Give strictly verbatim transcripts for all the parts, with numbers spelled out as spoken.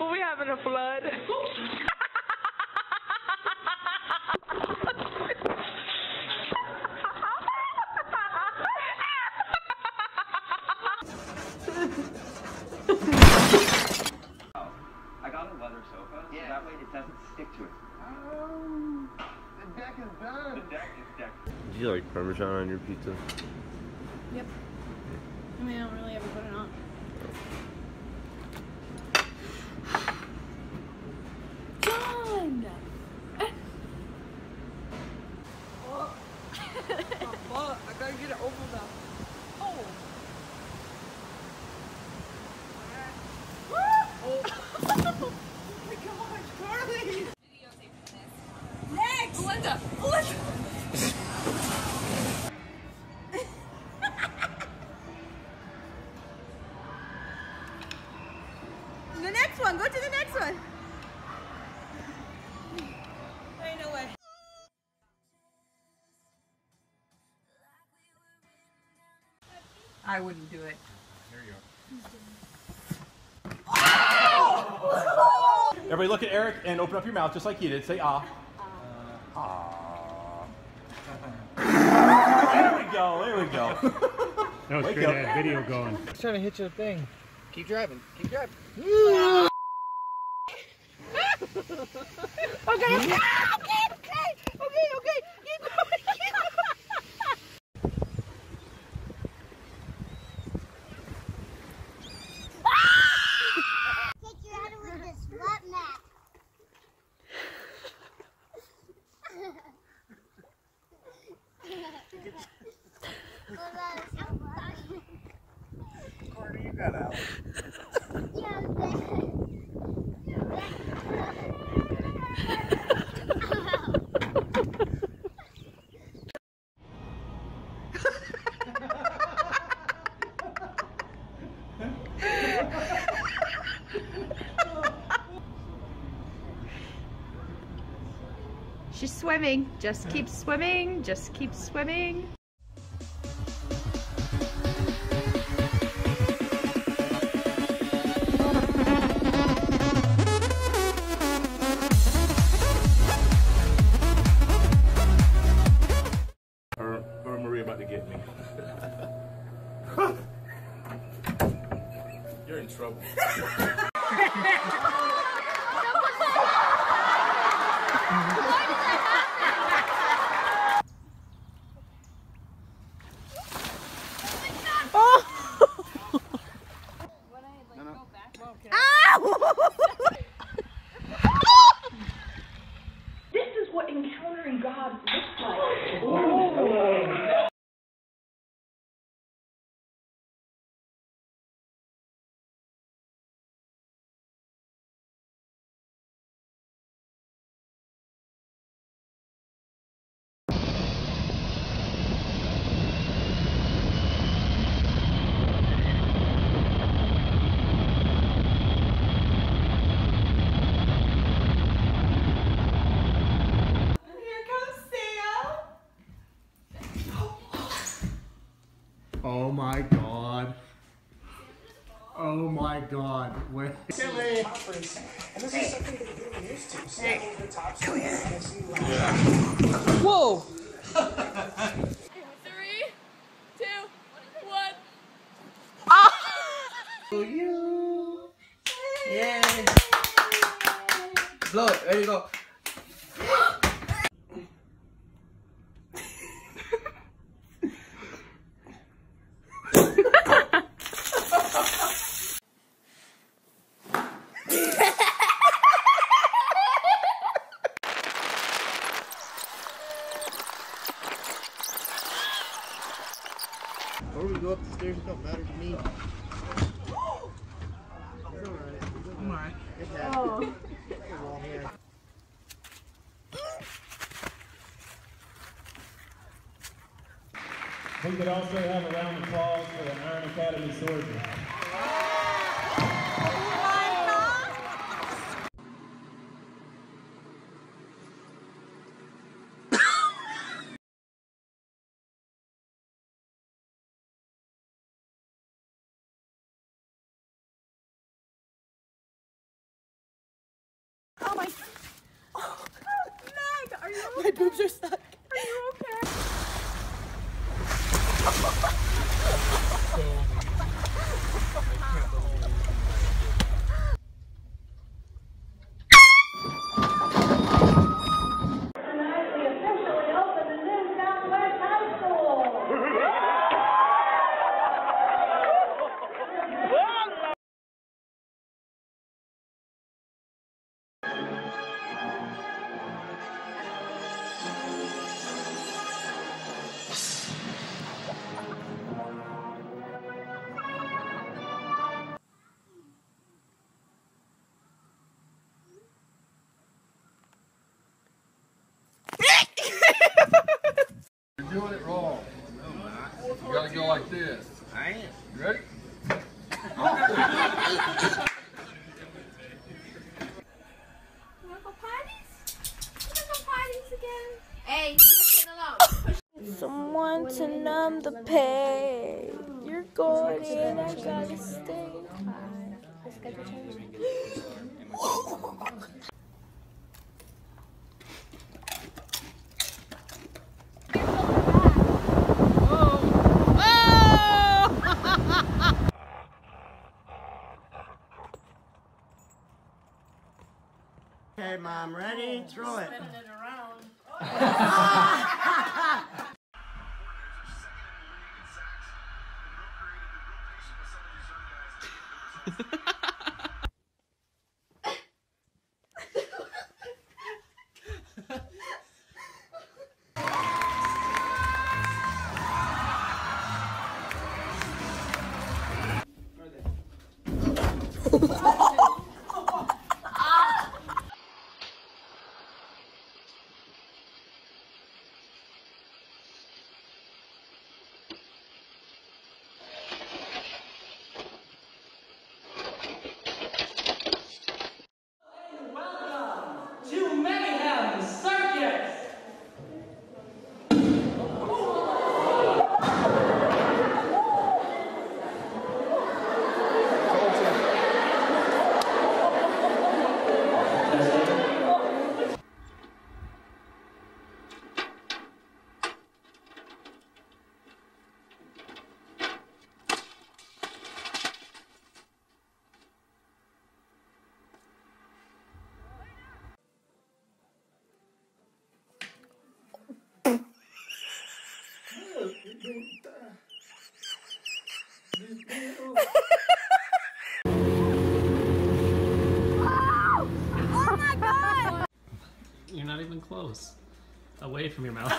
Well, we having a flood. I got a leather sofa, yeah. So that way it doesn't stick to it. Oh, the deck is done. The deck is decked. Do you like Parmesan on your pizza? Yep. I mean, I don't really ever put it on. Done! Oh. Oh, I gotta get it over now. Oh! Oh. Oh my gosh, Carly! Next! Belinda! Belinda! The next one, go to the next one. Ain't no way. I wouldn't do it. There you go. Oh! Everybody look at Eric and open up your mouth just like he did. Say ah. Uh, ah. There we go, there we go. That was great, that video going. I was trying to hit you a thing. Keep driving. Keep driving. Okay. Okay. Okay. Okay. Keep going. Keep going. Take you out with this flat map. Carter, you got out. She's swimming. Just keep swimming. Just keep swimming. Her, her Maria about to get me. You're in trouble. This is what encountering God looks like. Ooh. Oh my God. Oh my God. Wait. Silly. Conference, and this is something that you're getting used to. So the top come here. Whoa. Three, two, one. Ah! For you. Yay. Yay. Blow it. There you go. Or we go up the stairs, it don't matter to me. Oh. It's alright. I'm alright. It happened. Oh. We could also have a round of applause for the Iron Academy Swordsman. boobs are stuck. Are you okay? You're doing it wrong. No, man. You gotta go like this. I am. You ready? Local parties? Local parties again. Hey, you're alone. Someone to numb the pain. You're going in, I gotta stay. Let's get the change. Okay, Mom, ready? Throw it. Spinning it around. Oh. Oh! Oh my God! You're not even close. Away from your mouth.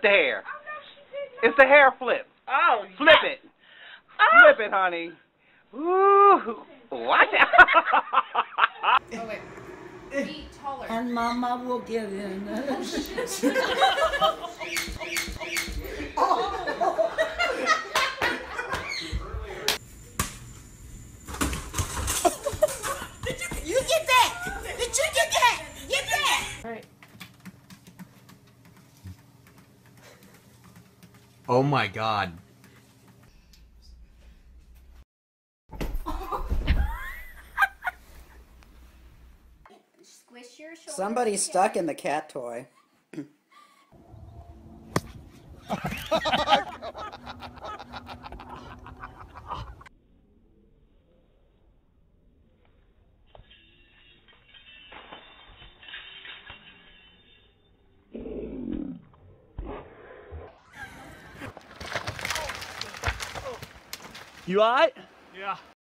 The hair. It's the hair flip. Oh, flip yes. it. Oh. Flip it, honey. Ooh, watch out. Oh, wait. Be taller. And Mama will get in. Oh, oh. Did you, you get that? Did you get that? Get that. All right. Oh my God. Squish your shoulder. Somebody's stuck in the cat toy. You alright? Yeah.